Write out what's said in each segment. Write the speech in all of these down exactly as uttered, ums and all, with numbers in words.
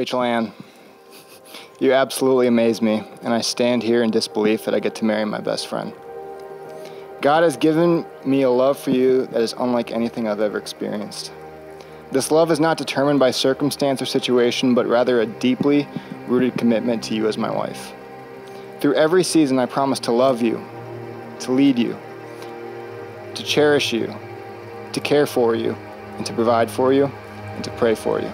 Rachel Ann, you absolutely amaze me, and I stand here in disbelief that I get to marry my best friend. God has given me a love for you that is unlike anything I've ever experienced. This love is not determined by circumstance or situation, but rather a deeply rooted commitment to you as my wife. Through every season, I promise to love you, to lead you, to cherish you, to care for you, and to provide for you, and to pray for you.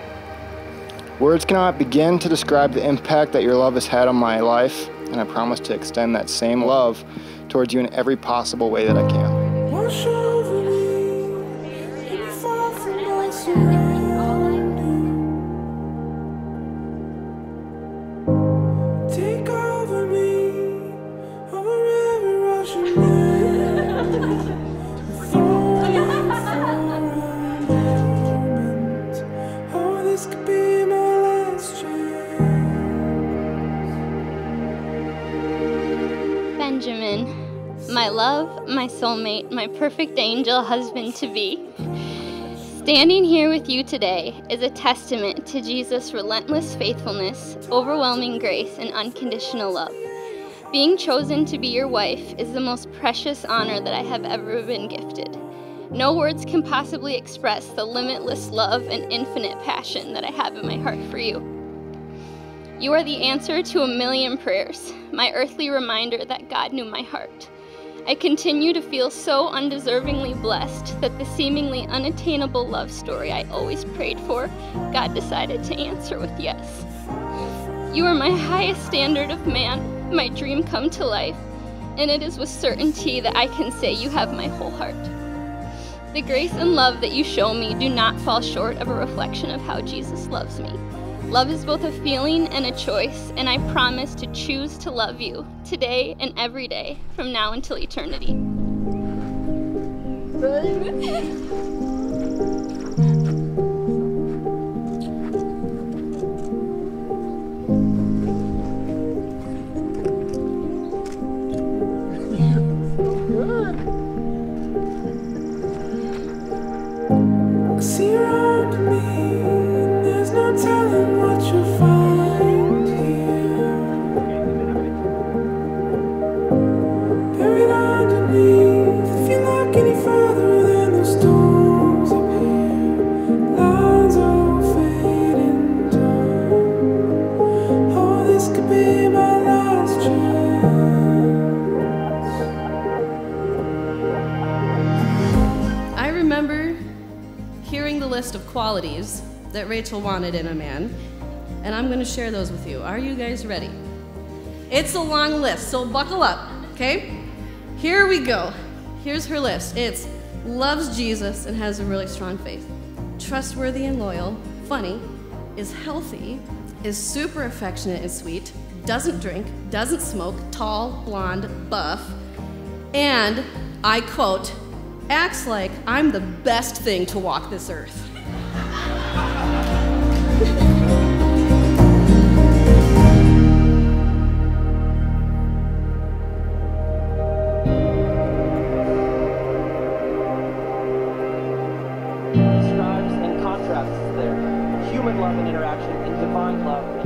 Words cannot begin to describe the impact that your love has had on my life, and I promise to extend that same love towards you in every possible way that I can. Wash over me, and fall from my surround. Take over me, I'm a river rushing down. Falling for a moment, oh, this could be. Benjamin, my love, my soulmate, my perfect angel husband-to-be. Standing here with you today is a testament to Jesus' relentless faithfulness, overwhelming grace, and unconditional love. Being chosen to be your wife is the most precious honor that I have ever been gifted. No words can possibly express the limitless love and infinite passion that I have in my heart for you. You are the answer to a million prayers, my earthly reminder that God knew my heart. I continue to feel so undeservingly blessed that the seemingly unattainable love story I always prayed for, God decided to answer with yes. You are my highest standard of man, my dream come to life, and it is with certainty that I can say you have my whole heart. The grace and love that you show me do not fall short of a reflection of how Jesus loves me. Love is both a feeling and a choice, and I promise to choose to love you today and every day, from now until eternity. See around me, there's no telling. You'll find here, buried underneath. If you look any further than the storms up here, lines all fade in time. Oh, this could be my last chance. I remember hearing the list of qualities that Rachel wanted in a man, and I'm going to share those with you. Are you guys ready? It's a long list, so buckle up, okay? Here we go. Here's her list. It's loves Jesus and has a really strong faith, trustworthy and loyal, funny, is healthy, is super affectionate and sweet, doesn't drink, doesn't smoke, tall, blonde, buff, and I quote, acts like I'm the best thing to walk this earth.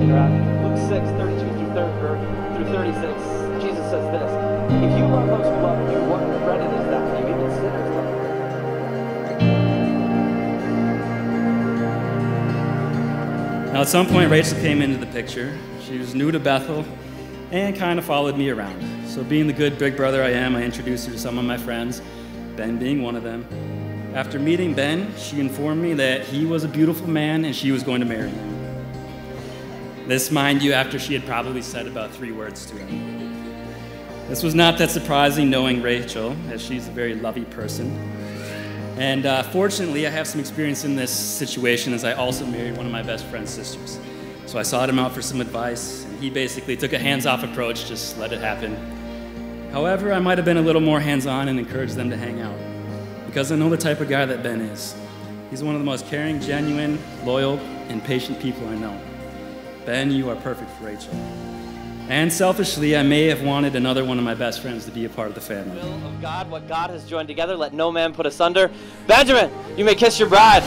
Luke six, thirty-two through thirty-six, Jesus says this, if you love those who love you, what credit is that to even sinners love you? Now at some point Rachel came into the picture. She was new to Bethel and kind of followed me around. So being the good big brother I am, I introduced her to some of my friends, Ben being one of them. After meeting Ben, she informed me that he was a beautiful man and she was going to marry him. This, mind you, after she had probably said about three words to him. This was not that surprising knowing Rachel, as she's a very lovey person. And uh, fortunately, I have some experience in this situation as I also married one of my best friend's sisters. So I sought him out for some advice, and he basically took a hands-off approach, just let it happen. However, I might have been a little more hands-on and encouraged them to hang out, because I know the type of guy that Ben is. He's one of the most caring, genuine, loyal, and patient people I know. Ben, you are perfect for Rachel. And selfishly, I may have wanted another one of my best friends to be a part of the family. The will of God, what God has joined together, let no man put asunder. Benjamin, you may kiss your bride.